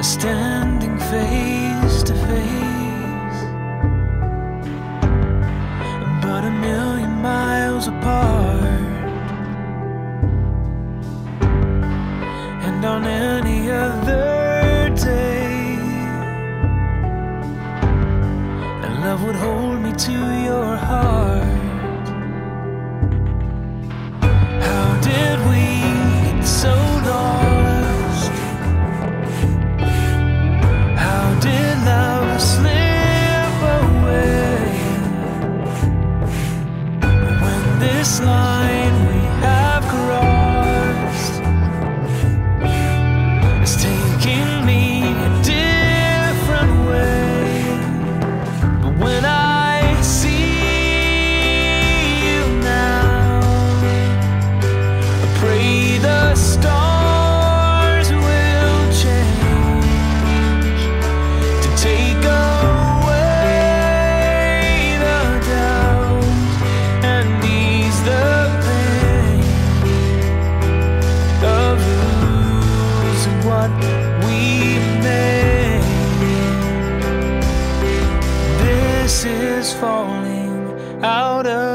are standing face to face, but a million miles apart. And on any other day, love would hold me to your heart. This line we have crossed is taking me a different way. But when I see you now, I pray the stars will change to take away the doubt and what we made. This is falling out of